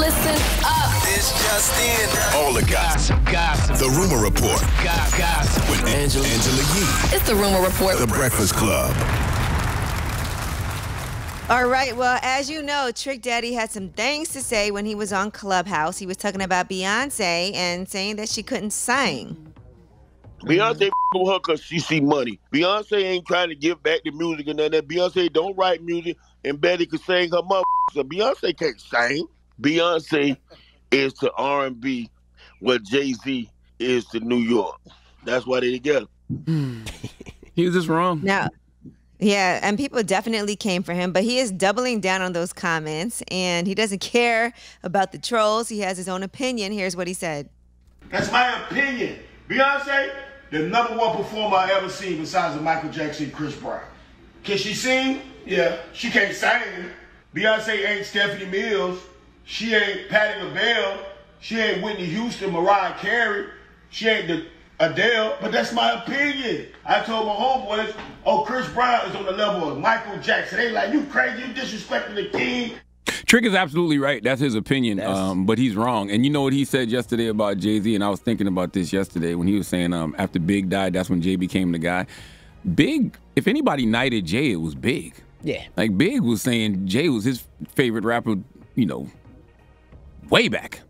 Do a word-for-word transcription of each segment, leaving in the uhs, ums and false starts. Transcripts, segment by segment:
Listen up. This just in. All the gossip. Gossip. The Rumor Report. Gossip. With Angela, Angela Yee. It's The Rumor Report. The Breakfast Club. All right. Well, as you know, Trick Daddy had some things to say when he was on Clubhouse. He was talking about Beyonce and saying that she couldn't sing. Beyonce with her because she see money. Beyonce ain't trying to give back the music and none of that. Beyonce don't write music, and Betty could sing her mother. So Beyonce can't sing. Beyonce is to R and B what Jay-Z is to New York. That's why they together. He was just wrong. Now. Yeah, and people definitely came for him, but he is doubling down on those comments, and he doesn't care about the trolls. He has his own opinion. Here's what he said. That's my opinion. Beyonce, the number one performer I ever seen besides Michael Jackson and Chris Brown. Can she sing? Yeah. She can't sing. Beyonce ain't Stephanie Mills. She ain't Patti LaBelle. She ain't Whitney Houston, Mariah Carey. She ain't the... Adele, but that's my opinion. I told my homeboys, oh, Chris Brown is on the level of Michael Jackson. They like, you crazy, you disrespecting the king. Trick is absolutely right. That's his opinion, that's... Um, but he's wrong. And you know what he said yesterday about Jay-Z, and I was thinking about this yesterday when he was saying um, after Big died, that's when Jay became the guy. Big, if anybody knighted Jay, it was Big. Yeah. Like, Big was saying Jay was his favorite rapper, you know, way back.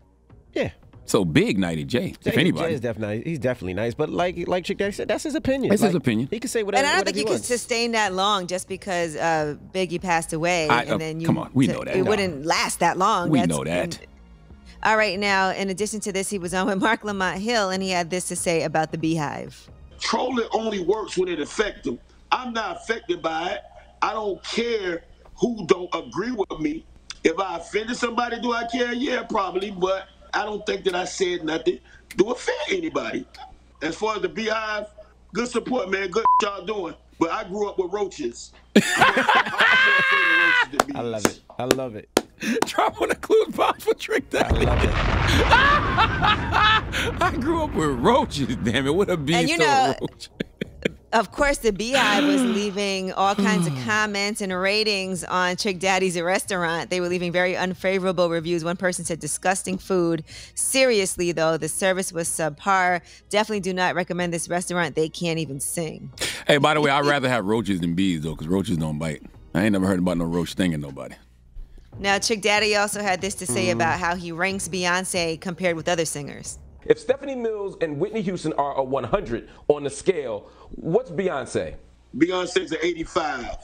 Yeah. So Big knighted Jay, if anybody. Jay is definitely, he's definitely nice, but like like Trick Daddy said, that's his opinion. It's like, his opinion. He can say whatever. And I don't think you can sustain that long just because uh, Biggie passed away. I, and uh, then you, come on, we know that. It no. wouldn't last that long. We that's, know that. And, all right, now, in addition to this, he was on with Mark Lamont Hill, and he had this to say about the Beehive. Trolling only works when it affects them. I'm not affected by it. I don't care who don't agree with me. If I offended somebody, do I care? Yeah, probably, but I don't think that I said nothing to offend anybody. As far as the Beehive, good support, man. Good y'all doing. But I grew up with roaches. I, roaches I love it. I love it. Drop on a clue bomb for Trick Daddy. I love it. I grew up with roaches, damn it. What a beast. And you know, roach. Of course, the Beehive was leaving all kinds of comments and ratings on Trick Daddy's restaurant. They were leaving very unfavorable reviews. One person said, disgusting food. Seriously, though, the service was subpar. Definitely do not recommend this restaurant. They can't even sing. Hey, by the way, I'd rather have roaches than bees, though, because roaches don't bite. I ain't never heard about no roach stinging nobody. Now, Trick Daddy also had this to say mm. about how he ranks Beyonce compared with other singers. If Stephanie Mills and Whitney Houston are a one hundred on the scale, what's Beyonce? Beyonce's an eighty-five.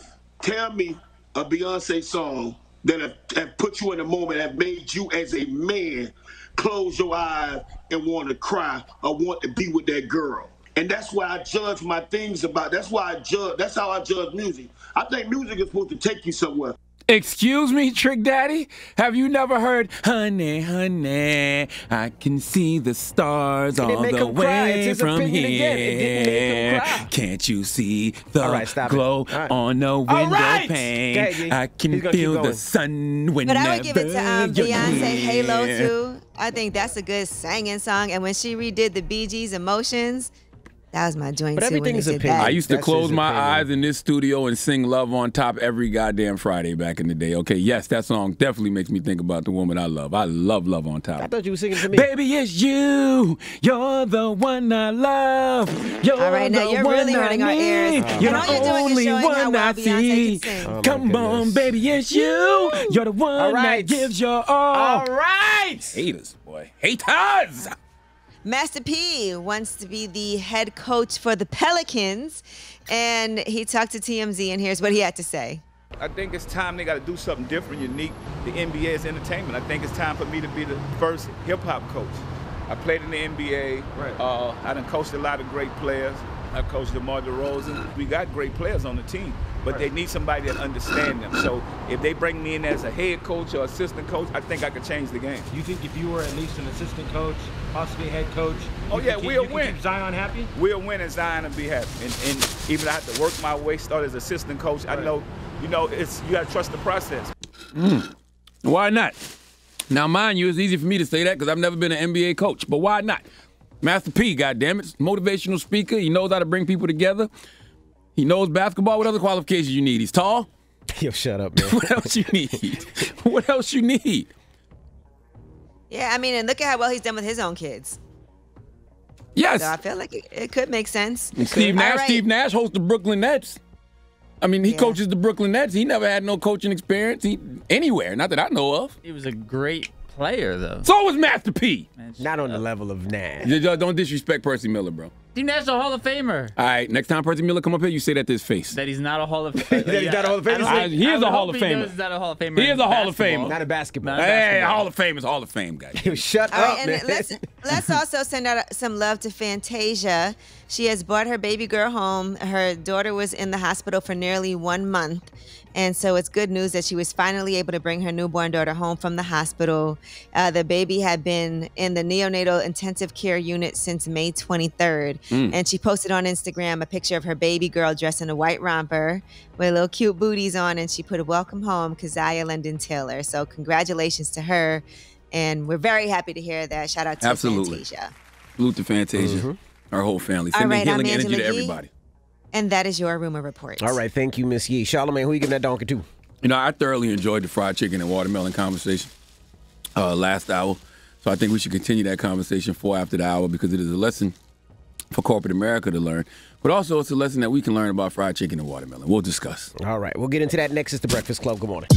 Tell me a Beyonce song that have, have put you in a moment, have made you as a man close your eyes and want to cry or want to be with that girl. And that's why I judge my things about. That's why I judge. That's how I judge music. I think music is supposed to take you somewhere. Excuse me, Trick Daddy? Have you never heard, honey, honey, I can see the stars all the way from here. Can't you see the glow on the window pane? I can feel the sun whenever you're here. But I would give it to um, Beyonce Halo, too. I think that's a good singing song. And when she redid the Bee Gees' Emotions, that was my joint. But everything's opinion. I used to That's close my eyes in this studio and sing Love on Top every goddamn Friday back in the day. Okay, yes, that song definitely makes me think about the woman I love. I love Love on Top. I thought you were singing to me. Baby, it's you. You're the one I love. You're all right, now the you're one really hurting our ears. Uh, you're the only one I see. Oh, come on, baby, it's you. You're the one right. that gives your all. All right. Haters, boy. Haters. Master P wants to be the head coach for the Pelicans, and he talked to T M Z, and here's what he had to say. I think it's time they got to do something different, unique. The N B A is entertainment. I think it's time for me to be the first hip-hop coach. I played in the N B A. Right. Uh, I done coached a lot of great players. I coached DeMar DeRozan. We got great players on the team, but right. they need somebody that understands them. So if they bring me in as a head coach or assistant coach, I think I could change the game. You think if you were at least an assistant coach, possibly head coach, oh yeah, keep, we'll you win. Keep Zion happy? We'll win and Zion will be happy. And, and even I have to work my way, start as assistant coach. Right. I know, you know, it's you gotta trust the process. Mm. Why not? Now, mind you, it's easy for me to say that because I've never been an N B A coach, but why not? Master P, goddammit, motivational speaker. He knows how to bring people together. He knows basketball. What other qualifications you need? He's tall. Yo, shut up, man. What else you need? What else you need? Yeah, I mean, and look at how well he's done with his own kids. Yes. So I feel like it, it could make sense. Steve Nash, right. Steve Nash hosts the Brooklyn Nets. I mean, he yeah. coaches the Brooklyn Nets. He never had no coaching experience he, anywhere, not that I know of. He was a great player, though. So was Master P. Master not on up. the level of Nash. Don't disrespect Percy Miller, bro. Steve Nash, a Hall of Famer. All right, next time Percy Miller come up here, you say that to his face. That he's not a Hall of Famer. That he's not a Hall of Famer? He is a Hall of Famer. He's not a Hall of Famer. He is a Hall of Famer. Not a basketball. Hey, Hall of Fame is Hall of Fame, guys. Shut up, right, and man. Let's, let's also send out some love to Fantasia. She has brought her baby girl home. Her daughter was in the hospital for nearly one month. And so it's good news that she was finally able to bring her newborn daughter home from the hospital. Uh, the baby had been in the neonatal intensive care unit since May twenty-third. Mm. And she posted on Instagram a picture of her baby girl dressed in a white romper with little cute booties on. And she put a welcome home, Kaziah London Taylor. So congratulations to her. And we're very happy to hear that. Shout out to Absolutely. Fantasia. Salute to Fantasia. Mm-hmm. Our whole family. Sending right, healing energy Yee, to everybody. And that is your rumor report. All right. Thank you, Miss Yee. Charlamagne, who you giving that donkey to? You know, I thoroughly enjoyed the fried chicken and watermelon conversation uh, last hour. So I think we should continue that conversation for after the hour because it is a lesson for corporate America to learn. But also, it's a lesson that we can learn about fried chicken and watermelon. We'll discuss. All right. We'll get into that next. It's The Breakfast Club. Good morning.